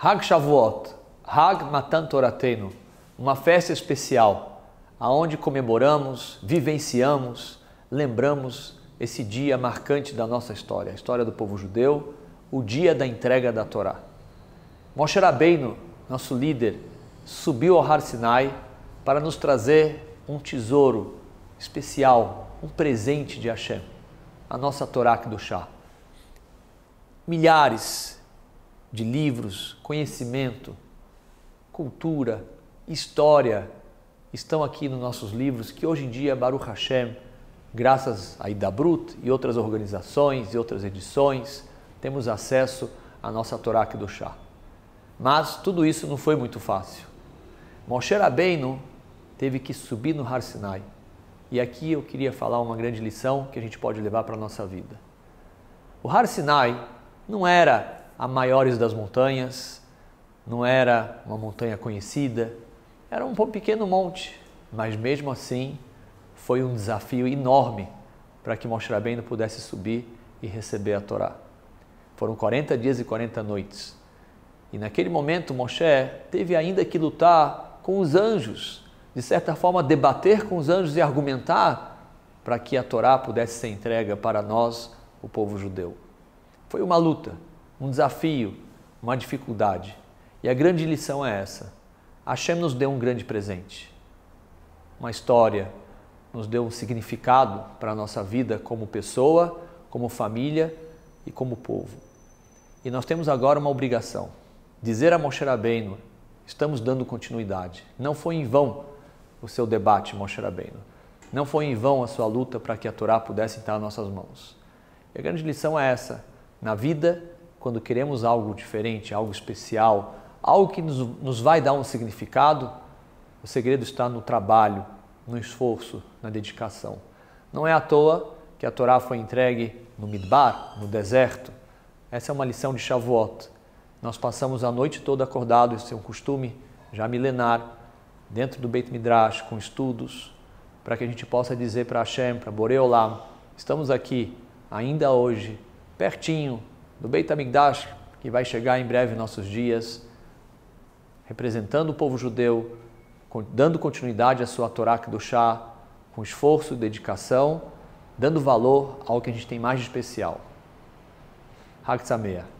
Hag Shavuot, Hag Matan Torateinu, uma festa especial, aonde comemoramos, vivenciamos, lembramos esse dia marcante da nossa história, a história do povo judeu, o dia da entrega da Torá. Moshe Rabbeinu, nosso líder, subiu ao Har Sinai para nos trazer um tesouro especial, um presente de Hashem, a nossa Torá Kedushá. Milhares de livros, conhecimento, cultura, história, estão aqui nos nossos livros que hoje em dia, Baruch Hashem, graças a Idabrut e outras organizações e outras edições, temos acesso à nossa Torá Kedushá. Mas tudo isso não foi muito fácil. Moshe Rabbeinu teve que subir no Har Sinai. E aqui eu queria falar uma grande lição que a gente pode levar para a nossa vida. O Har Sinai não era a maiores das montanhas, não era uma montanha conhecida, era um pequeno monte, mas mesmo assim foi um desafio enorme para que Moshe Rabbeinu pudesse subir e receber a Torá. Foram 40 dias e 40 noites, e naquele momento Moshe teve ainda que lutar com os anjos, de certa forma debater com os anjos e argumentar para que a Torá pudesse ser entregue para nós, o povo judeu. Foi uma luta, um desafio, uma dificuldade. E a grande lição é essa. Hashem nos deu um grande presente, uma história, nos deu um significado para a nossa vida como pessoa, como família e como povo. E nós temos agora uma obrigação, dizer a Moshe Rabbeinu, estamos dando continuidade. Não foi em vão o seu debate, Moshe Rabbeinu. Não foi em vão a sua luta para que a Torá pudesse estar nas nossas mãos. E a grande lição é essa. Na vida, quando queremos algo diferente, algo especial, algo que nos vai dar um significado, o segredo está no trabalho, no esforço, na dedicação. Não é à toa que a Torá foi entregue no Midbar, no deserto. Essa é uma lição de Shavuot. Nós passamos a noite toda acordados, isso é um costume já milenar, dentro do Beit Midrash, com estudos, para que a gente possa dizer para Hashem, para Borei Olam, estamos aqui, ainda hoje, pertinho do Beit HaMikdash, que vai chegar em breve em nossos dias, representando o povo judeu, dando continuidade à sua Torá Kedushá, com esforço e dedicação, dando valor ao que a gente tem mais de especial. Hag Sameach.